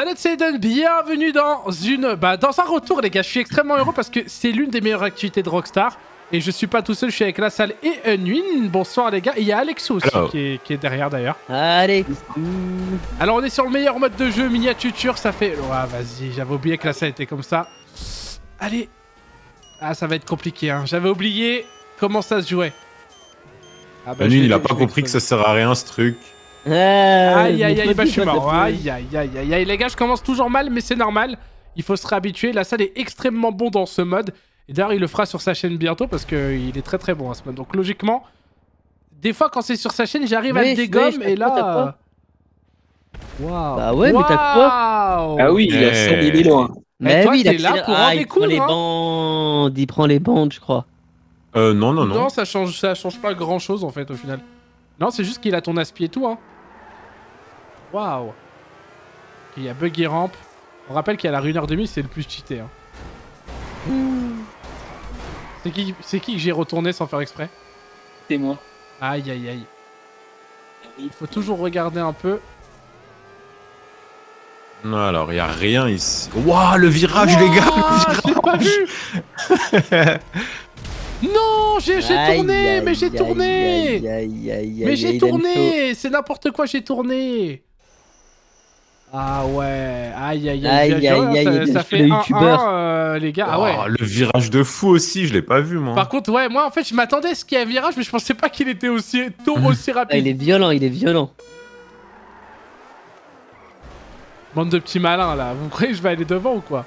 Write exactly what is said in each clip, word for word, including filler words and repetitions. Salut c'est Aiden, bienvenue dans une, bah, dans un retour les gars, je suis extrêmement heureux parce que c'est l'une des meilleures activités de Rockstar. Et je suis pas tout seul, je suis avec LaSalle et unwin. Bonsoir les gars, et il y a Alex aussi qui est, qui est derrière d'ailleurs. Alex. Alors on est sur le meilleur mode de jeu, Miniatuture, ça fait... Ouah vas-y, j'avais oublié que LaSalle était comme ça. Allez. Ah ça va être compliqué hein, j'avais oublié comment ça se jouait. Ah bah, unwin il a pas compris que ça sert à rien ce truc. Euh, aïe aïe aïe, bah je suis mort. Aïe aïe aïe aïe aïe, les gars je commence toujours mal mais c'est normal. Il faut se réhabituer, LaSalle est extrêmement bon dans ce mode. Et d'ailleurs il le fera sur sa chaîne bientôt parce qu'il est très très bon à ce mode. Donc logiquement, des fois quand c'est sur sa chaîne j'arrive à le dégommer et là... Waouh. Bah ouais mais t'as quoi? Ah oui il a cent mille loin. Mais toi t'es là pour en découdre. Il prend les bandes je crois. Euh non non non. Non ça change, ça change pas grand chose en fait au final. Non, c'est juste qu'il a ton aspi et tout, hein. Waouh. Il y a Buggy Ramp. On rappelle qu'il y a la Ruiner deux mille, c'est le plus cheaté, hein. Mmh. C'est qui, c'est qui que j'ai retourné sans faire exprès? C'est moi. Aïe, aïe, aïe. Il faut toujours regarder un peu. Non, alors, il n'y a rien ici. Waouh, le virage, wow, les gars, le virage. Non, j'ai tourné, aïe, mais j'ai tourné, aïe, aïe, aïe, aïe, mais j'ai tourné, c'est n'importe quoi, j'ai tourné. Ah ouais, aïe aïe aïe, aïe, aïe, aïe, aïe, aïe, ça, ça fait un, un, euh, les gars, oh, ah ouais. Le virage de fou aussi, je l'ai pas vu moi. Par contre, ouais, moi en fait, je m'attendais à ce qu'il y ait un virage, mais je pensais pas qu'il était aussi tôt, aussi rapide. Il est violent, il est violent. Bande de petits malins là, vous croyez que je vais aller devant ou quoi?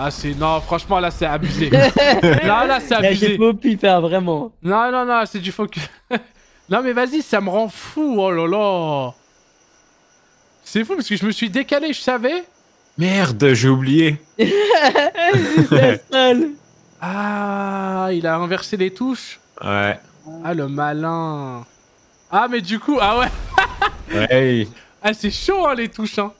Ah c'est... Non, franchement, là, c'est abusé. Là, là, c'est abusé. J'ai pas au pif, hein, vraiment. Non, non, non, c'est du focus. Non, mais vas-y, ça me rend fou, oh là là. C'est fou, parce que je me suis décalé, je savais. Merde, j'ai oublié. C'est seul. Ah, il a inversé les touches. Ouais. Ah, le malin. Ah, mais du coup, ah ouais. Ouais. Ah, c'est chaud, hein, les touches, hein.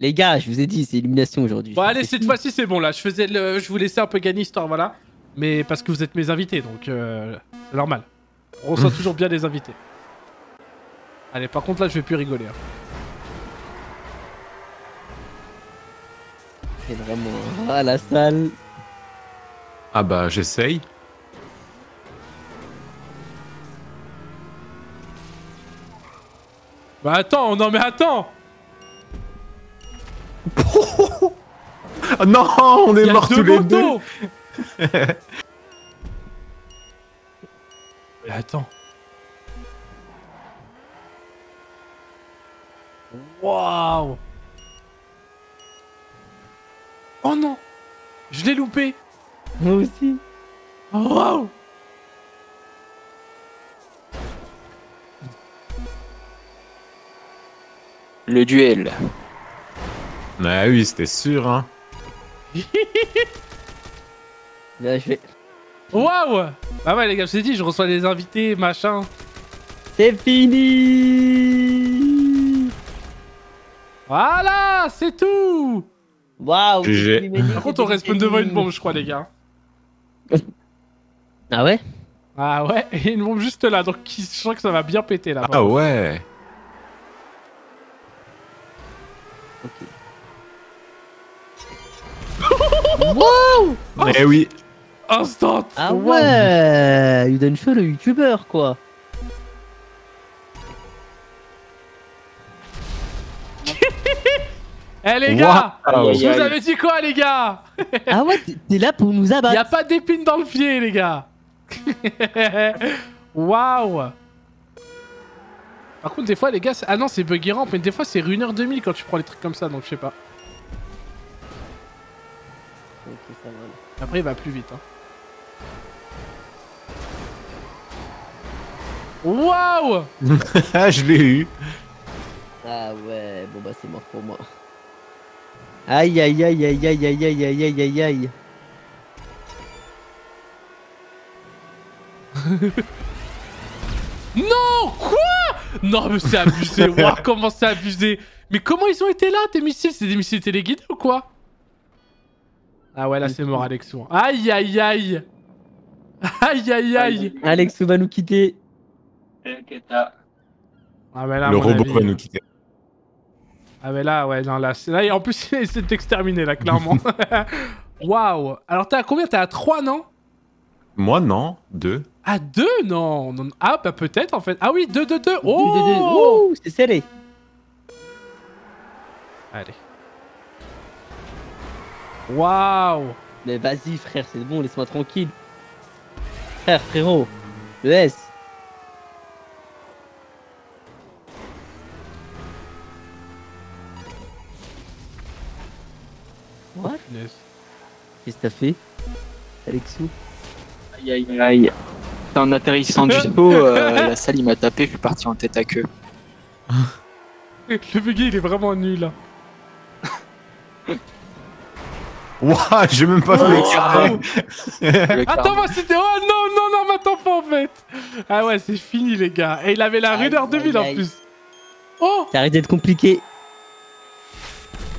Les gars, je vous ai dit, c'est illumination aujourd'hui. Bon allez, cette fois-ci c'est bon là, je faisais le... je vous laissais un peu gagner histoire, voilà. Mais parce que vous êtes mes invités, donc euh... c'est normal. On ressent toujours bien les invités. Allez, par contre là, je vais plus rigoler. Hein. C'est vraiment... Ah, la salle. Ah bah, j'essaye. Bah attends, non mais attends. Non, on est morts tous les deux. Attends. Waouh. Oh non, je l'ai loupé. Moi aussi. Waouh. Le duel. Ah oui, c'était sûr, hein. Bien joué. Waouh! Bah ouais, les gars, je t'ai dit, je reçois les invités, machin. C'est fini! Voilà, c'est tout! Waouh! Par contre, on respawn devant une bombe, je crois, les gars. Ah ouais? Ah ouais, et une bombe juste là, donc je sens que ça va bien péter là. Ah ouais! Ok. Wow! Eh oui! Instant! Ah ouais! AidenShow le youtubeur quoi! Eh les gars! Wow. Je vous avais dit quoi les gars? Ah ouais, t'es là pour nous abattre! Y'a pas d'épines dans le pied les gars! Waouh! Par contre des fois les gars, ah non c'est Buggy Ramp, mais des fois c'est Ruiner deux mille quand tu prends les trucs comme ça, donc je sais pas. Après il va plus vite hein. Waouh. Je l'ai eu. Ah ouais, bon bah c'est mort pour moi. Aïe aïe aïe aïe aïe aïe aïe aïe aïe aïe aïe. Non quoi? Non mais c'est abusé, waouh comment c'est abusé. Mais comment ils ont été là tes missiles? C'est des missiles téléguidés ou quoi? Ah ouais, là c'est mort Alexou. Aïe aïe aïe. Aïe aïe aïe. Alexou va nous quitter. Ah, mais là, le robot avis, va nous quitter. Ah mais là, ouais, non, là, là, en plus, il s'est exterminé, là, clairement. Waouh. Alors, t'es à combien? T'es à trois, non? Moi, non. deux. Ah, deux, non, non. Ah, bah peut-être, en fait. Ah oui, deux, deux, deux. Oh, oh, c'est serré. Allez. Waouh. Mais vas-y, frère, c'est bon, laisse-moi tranquille. Frère, frérot, le S. What? Qu'est-ce que t'as fait, Alexou? Aïe aïe aïe. En atterrissant du pot, euh, LaSalle il m'a tapé, je suis parti en tête à queue. Le buggy il est vraiment nul. Wouah, j'ai même pas fait le carré. Attends, moi c'était... Oh non, non, non, m'attends pas en fait. Ah ouais, c'est fini les gars. Et il avait la Ruiner deux mille en plus. Oh, ça arrête d'être compliqué.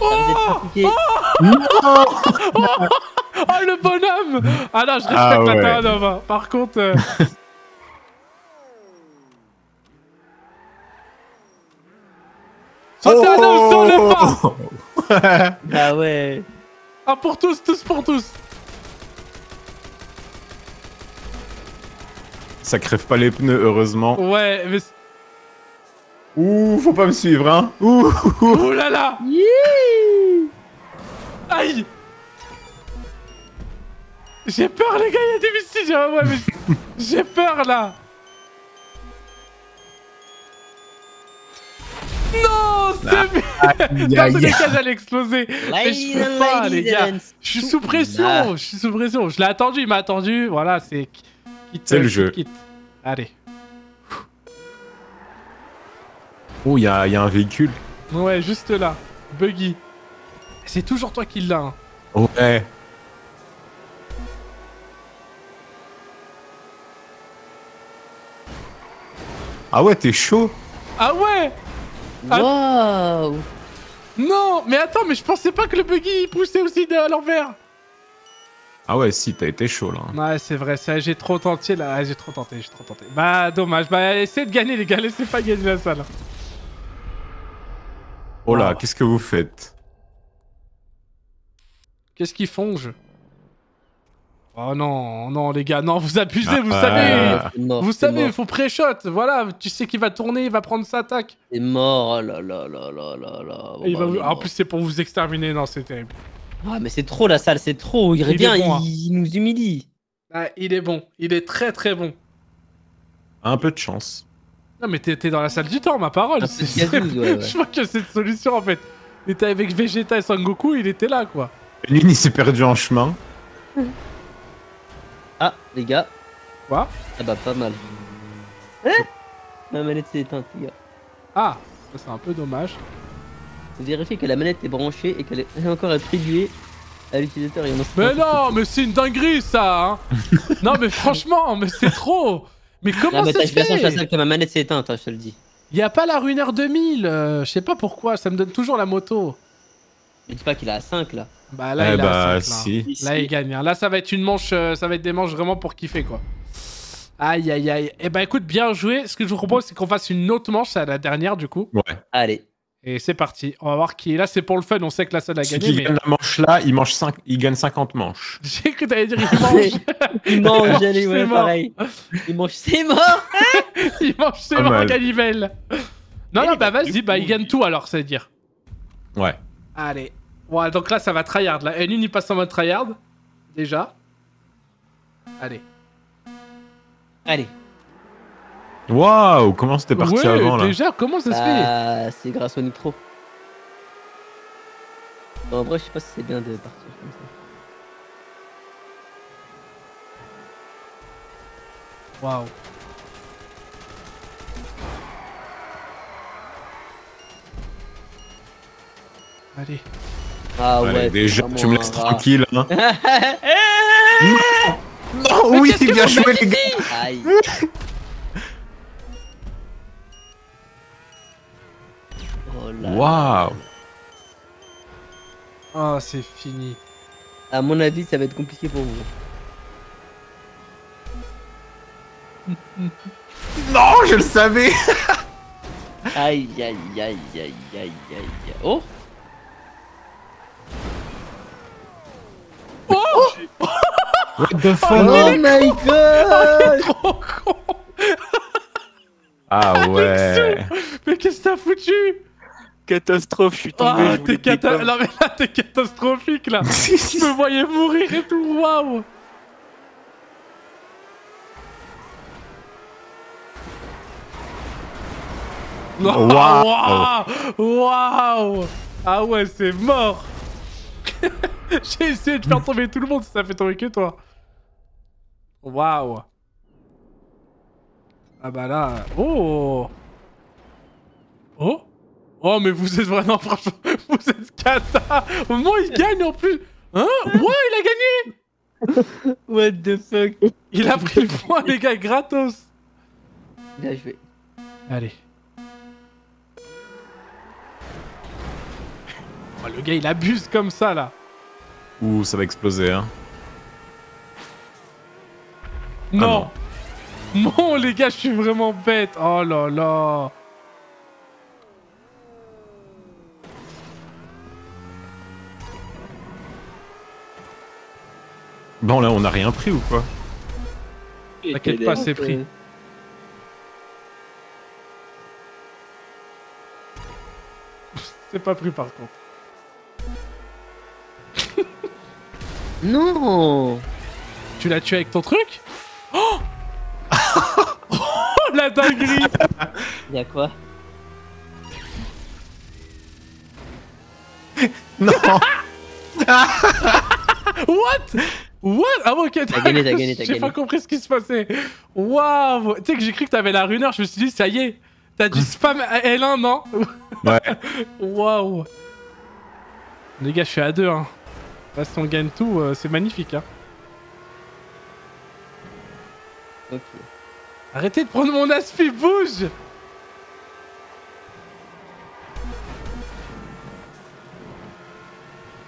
Oh, oh, oh, oh, oh, le bonhomme. Ah non, je respecte ah ouais. la Terranova. Par contre... Euh... oh, oh, sur le pas. Ah ouais. Ah pour tous, tous pour tous. Ça crève pas les pneus, heureusement. Ouais, mais... Ouh, faut pas me suivre, hein. Ouh, ouh là là. Yee. Aïe. J'ai peur, les gars, il y a des mystiques. Ouais, mais j'ai peur, là. Non, c'est mieux. Dans tous les cas, j'allais exploser. Mais je peux pas, les gars. Je suis sous pression, je suis sous pression. Je l'ai attendu, il m'a attendu. Voilà, c'est... C'est le jeu. Allez. Oh, il y, y a un véhicule. Ouais, juste là. Buggy. C'est toujours toi qui l'as. Hein. Ouais. Ah ouais, t'es chaud. Ah ouais. Waouh. Non, mais attends, mais je pensais pas que le buggy poussait aussi à l'envers. Ah ouais, si, t'as été chaud, là. Ouais, c'est vrai, j'ai trop tenté, là. J'ai trop tenté, j'ai trop tenté. Bah, dommage. Bah, essayez de gagner, les gars. Laissez pas gagner la salle. Oh là, qu'est-ce que vous faites? Qu'est-ce qu'ils font, je... Oh non, non, les gars, non, vous abusez, ah, vous euh... savez. Mort, vous savez, il faut pré-shot, voilà, tu sais qu'il va tourner, il va prendre sa attaque. C'est mort, oh là là là là là là. Et bah, il va... En plus, c'est pour vous exterminer, non, c'est terrible. Ah oh, mais c'est trop, LaSalle, c'est trop, il, il est bien, bon, hein. il, il nous humilie. Ah, il est bon, il est très très bon. Un peu de chance. Non mais t'es dans la salle du temps, ma parole. C'est ouais, ouais. Je vois que c'est une solution en fait. Il était avec Vegeta et Son Goku, il était là quoi. Lune il s'est perdu en chemin. Ah les gars. Quoi? Ah bah pas mal. Hein? Ma manette s'est éteinte les gars. Ah, c'est un peu dommage. Vérifiez que la manette est branchée et qu'elle est encore attribuée à l'utilisateur. Mais non, mais c'est une dinguerie ça hein. Non mais franchement, mais c'est trop. Mais comment c'est fait? Je suis sûr que ma manette s'est éteinte, je te le dis. Y a pas la Ruiner deux mille, euh, je sais pas pourquoi, ça me donne toujours la moto. Mais dis pas qu'il a à cinq là. Bah là eh il a bah, à cinq, si. Là. Si. Là il gagne. Hein. Là ça va être une manche, euh, ça va être des manches vraiment pour kiffer quoi. Aïe aïe aïe. Eh bah écoute, bien joué. Ce que je vous propose c'est qu'on fasse une autre manche, à la dernière du coup. Ouais. Allez. Et c'est parti, on va voir qui est là, c'est pour le fun, on sait que LaSalle a gagné. Qui mais... gagne la manche là, il, mange cinq... il gagne cinquante manches. J'ai cru que t'allais dire il mange. Il mange, j'allais, ouais, pareil. Il mange, c'est mort. Il mange, c'est mort, Canivelle. Non, non, bah vas-y, bah il gagne tout alors, ça veut dire. Ouais. Allez. Ouais, donc là, ça va tryhard, là. N un, il passe en mode tryhard. Déjà. Allez. Allez. Waouh, comment c'était parti ouais, avant là? Déjà, comment ça bah, se fait? Ah, c'est grâce au Nitro. Bon, en vrai, je sais pas si c'est bien de partir comme ça. Waouh. Allez. Ah ouais. Allez, déjà, tu me laisses tranquille, hein. Non, non mais oui, c'est bien joué, les gars. Aïe. Waouh! Oh, c'est fini. À mon avis, ça va être compliqué pour vous. Non, je le savais! Aïe, aïe, aïe, aïe, aïe, aïe. Oh! Oh! Oh! What the fuck? Oh, oh my god! Oh, trop con! Ah ouais! Mais qu'est-ce que t'as foutu? Catastrophe, je suis tombé. Ah, t'es cata... Non mais là, t'es catastrophique là! Je me voyais mourir et tout, waouh! Waouh! Waouh! Wow. Ah ouais, c'est mort! J'ai essayé de faire tomber tout le monde, ça fait tomber que toi! Waouh! Ah bah là... Oh! Oh! Oh mais vous êtes vraiment... Franchement, vous êtes cata! Au moins il gagne en plus! Hein? Ouais, il a gagné! What the fuck? Il a pris le point les gars, gratos! Bien joué. Allez. Oh, le gars il abuse comme ça là. Ouh, ça va exploser hein. Non. Ah non. Non les gars, je suis vraiment bête. Oh là là. Bon là on a rien pris ou quoi? T'inquiète pas, c'est pris. C'est pas pris par contre. Non! Tu l'as tué avec ton truc? Oh, oh la dinguerie! Y'a quoi? Non! What? What? Ah bon, ok, t'as gagné, t'as gagné, t'as gagné. J'ai pas compris ce qui se passait. Waouh! Tu sais que j'ai cru que t'avais la runner, je me suis dit, ça y est, t'as du spam L un, non? Ouais. Waouh! Les gars, je suis à deux, hein. Là, si on gagne tout, euh, c'est magnifique, hein. Ok. Arrêtez de prendre mon aspi, bouge!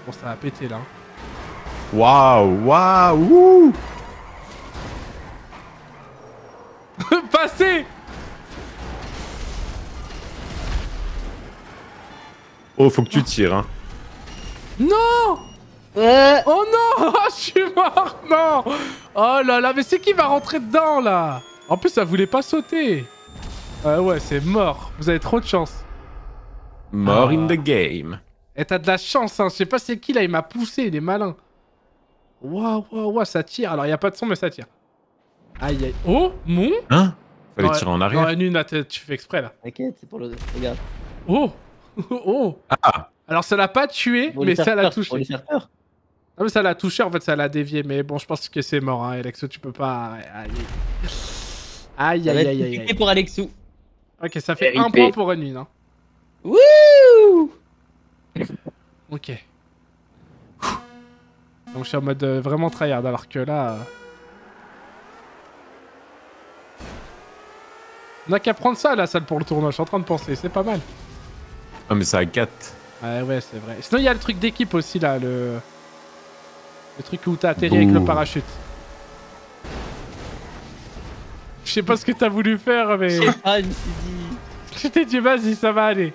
Bon, ça va péter, là. Waouh, waouh! Passez! Oh, faut que tu tires, hein. Non! Euh... Oh non, je suis mort, non. Oh là là, mais c'est qui va rentrer dedans là? En plus, ça voulait pas sauter. Ah euh, ouais, c'est mort. Vous avez trop de chance. Mort ah. in the game. Et t'as de la chance, hein. Je sais pas c'est qui là, il m'a poussé, il est malin. Waouh, waouh, waouh, ça tire. Alors, il y a pas de son, mais ça tire. Aïe, aïe. Oh, mon. Hein? Fallait oh, tirer en arrière. Non, une, là, tu fais exprès là. T'inquiète, c'est pour le deux. Regarde. Oh, oh. Ah. Alors, ça l'a pas tué, mais ça l'a touché. Pour les faire peur. Non mais ça l'a touché, en fait ça l'a dévié, mais bon je pense que c'est mort hein, Alexou, tu peux pas... Aïe aïe aïe aïe aïe, aïe. Pour Alexou. Ok, ça fait un point pour Unwin hein. Wouh. Ok. Donc je suis en mode euh, vraiment tryhard alors que là... Euh... On a qu'à prendre ça la salle pour le tournoi, je suis en train de penser, c'est pas mal. Ah mais ça a quatre. Ouais ouais c'est vrai. Sinon il y a le truc d'équipe aussi là, le... Le truc où t'as atterri Ouh. avec le parachute. Je sais pas ce que t'as voulu faire, mais... Ah, je me suis dit... Je t'ai dit, vas-y, ça va aller.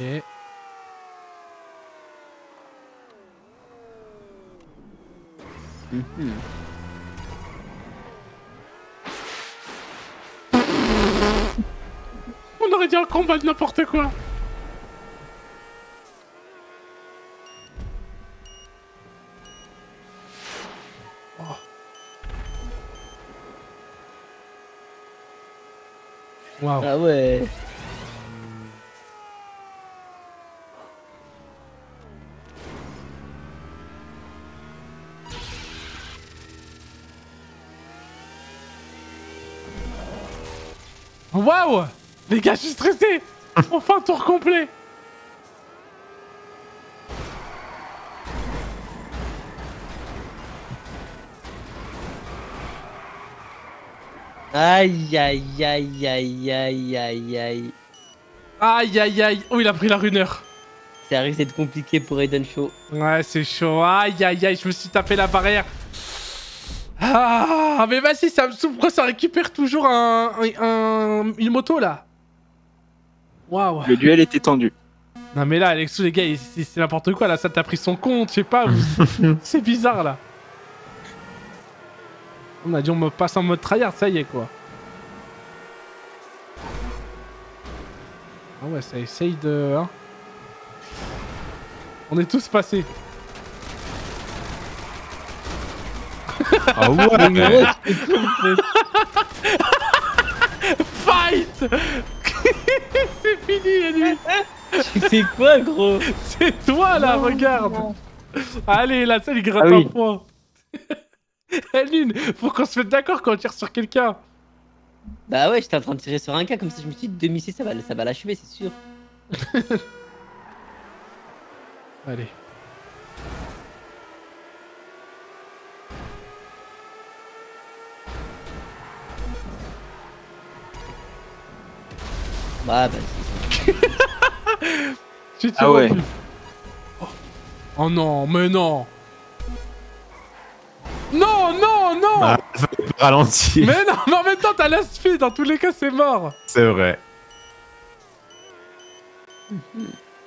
Ok. Mm-hmm. On aurait dit un combat de n'importe quoi. Oh. Wow. Ah ouais. Waouh. Les gars, je suis stressé. Enfin, tour complet. Aïe, aïe, aïe, aïe, aïe, aïe, aïe. Aïe, aïe, aïe. Oh, il a pris la runeur. Ça risque d'être compliqué pour AidenShow. Ouais, c'est chaud. Aïe, aïe, aïe, je me suis tapé la barrière. Ah, mais vas-y, ça me souffre, ça récupère toujours un, un, une moto, là. Waouh. Le duel était tendu. Non, mais là, Alexou, les gars, c'est n'importe quoi, là. Ça t'a pris son compte, je sais pas. C'est bizarre, là. On a dit, on me passe en mode tryhard, ça y est, quoi. Ah ouais, ça essaye de... Hein, on est tous passés. Ah ouais, ouais. Fight. C'est fini, lui. C'est quoi, gros? C'est toi, là, non, regarde non. Allez, la salle, il gratte ah, un oui. point. Lune, faut qu'on se mette d'accord quand on tire sur quelqu'un. Bah ouais, j'étais en train de tirer sur un gars, comme ça je me suis dit, demi-c, ça va, ça va l'achever, c'est sûr. Allez. Bah, bah, c'est ça. Ah ouais. Oh. Oh non, mais non. Non, non, non. Bah, ça peut ralentir. Mais non, mais en même temps, t'as la speed, dans tous les cas, c'est mort. C'est vrai.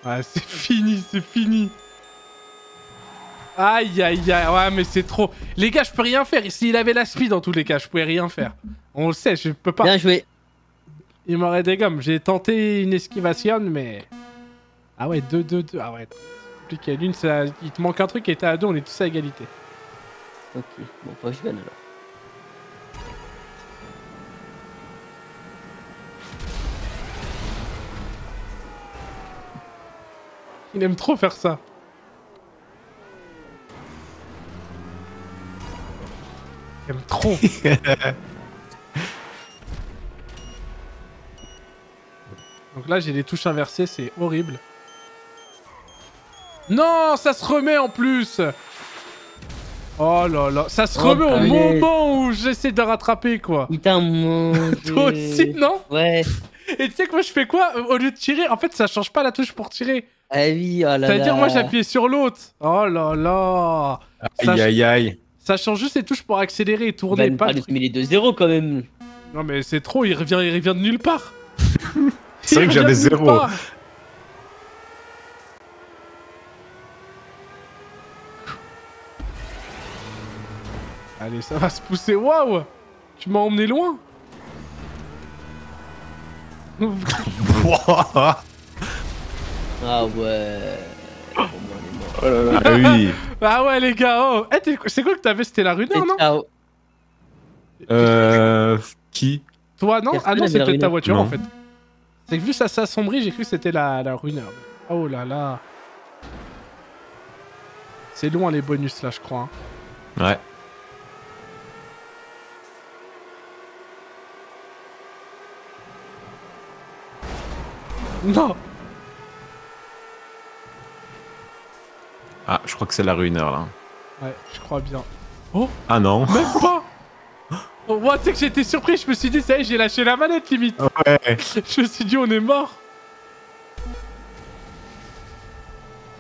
Ah, c'est fini, c'est fini. Aïe, aïe, aïe, ouais, mais c'est trop. Les gars, je peux rien faire. S'il avait la speed, dans tous les cas, je pouvais rien faire. On le sait, je peux pas. Bien joué. Il m'aurait des gommes. J'ai tenté une esquivation, mais... Ah ouais, deux, deux, deux. Ah ouais, c'est compliqué. L'une, ça... il te manque un truc et t'es à deux, on est tous à égalité. Ok, bon, faut que je gagne alors. Il aime trop faire ça. Il aime trop. Donc là, j'ai les touches inversées, c'est horrible. Non, ça se remet en plus. Oh là là, ça se oh remet au moment où j'essaie de rattraper, quoi. Putain, mon Dieu. Toi aussi, non? Ouais. Et tu sais que moi, je fais quoi? Au lieu de tirer, en fait, ça change pas la touche pour tirer. Ah oui, oh là là. C'est-à-dire, moi, j'appuyais sur l'autre. Oh là là. Aïe, aïe, aïe. Ça change juste les touches pour accélérer et tourner. Bah, pas de mais les deux zéro, quand même. Non, mais c'est trop, il revient, il revient de nulle part. C'est vrai que j'avais zéro. Allez, ça va se pousser. Waouh! Tu m'as emmené loin. Ah ouais. Oh là là. Ah oui. Ah ouais, les gars. Oh. Hey, c'est quoi que t'avais? C'était la Ruiner, non? Ciao. Euh... Qui? Toi, non? Ah non, c'était ta voiture, non. En fait. C'est que vu que ça s'assombrit, j'ai cru que c'était la, la Ruiner. Oh là là. C'est loin les bonus, là, je crois. Hein. Ouais. Non. Ah, je crois que c'est la Ruiner, là. Ouais, je crois bien. Oh. Ah non. Même pas. Oh, tu sais que j'étais surpris, je me suis dit, ça y est, j'ai lâché la manette, limite. Ouais. Je me suis dit, on est mort.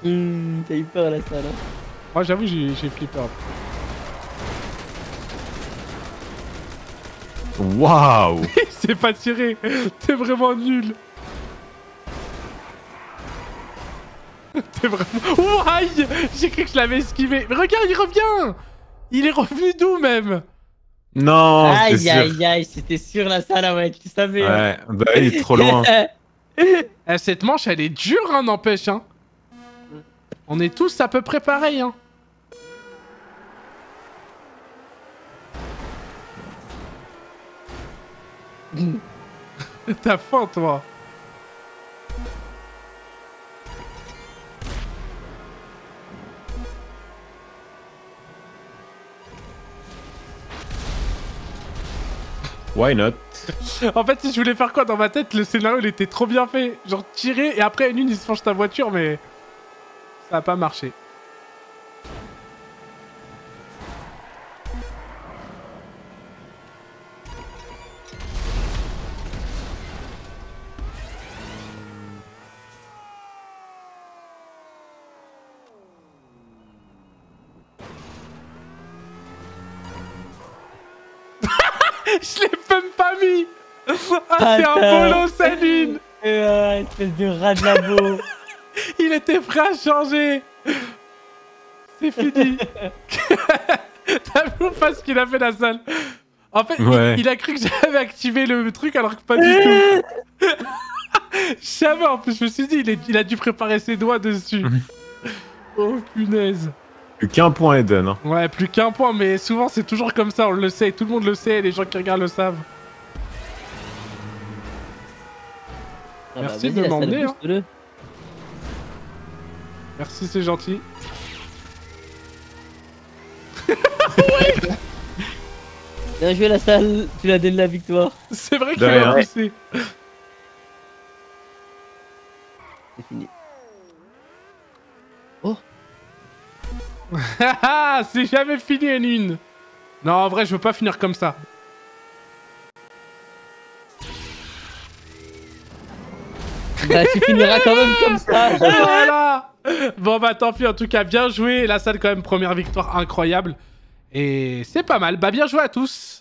Hum, t'as eu peur, là, ça, là. Moi, j'avoue, j'ai flippé. Waouh. Il s'est pas tiré. T'es vraiment nul. T'es vraiment... Ouaille. J'ai cru que je l'avais esquivé. Mais regarde, il revient. Il est revenu d'où, même? Non. Aïe, aïe, aïe, c'était sûr la salle, ouais, tu savais. Ouais, bah il est trop loin. Eh, cette manche, elle est dure, hein, n'empêche, hein. On est tous à peu près pareil, hein. T'as faim, toi. Why not? En fait, si je voulais faire quoi dans ma tête, le scénario il était trop bien fait. Genre tirer et après une, une il se penche ta voiture, mais ça a pas marché. Je l'ai même pas mis. Ah, c'est un bolon, sa lune. Euh, espèce de rat de labo. Il était prêt à changer. C'est fini. T'as vu ou pas ce qu'il a fait, la salle? En fait, ouais. il, il a cru que j'avais activé le truc alors que pas du tout. Je savais, en plus, je me suis dit, il, est, il a dû préparer ses doigts dessus. Oh punaise. Plus qu'un point, Aiden. Hein. Ouais, plus qu'un point, mais souvent c'est toujours comme ça, on le sait, tout le monde le sait, les gens qui regardent le savent. Ah, merci bah, de m'emmener. Hein. Merci, c'est gentil. Bien joué, la salle, tu l'as donné la victoire. C'est vrai qu'il a poussé. C'est fini. Oh. C'est jamais fini, une une. Non, en vrai, je veux pas finir comme ça. Bah, tu finiras quand même comme ça. Voilà. Bon, bah, tant pis, en tout cas, bien joué. La salle, quand même, première victoire incroyable. Et c'est pas mal. Bah, bien joué à tous.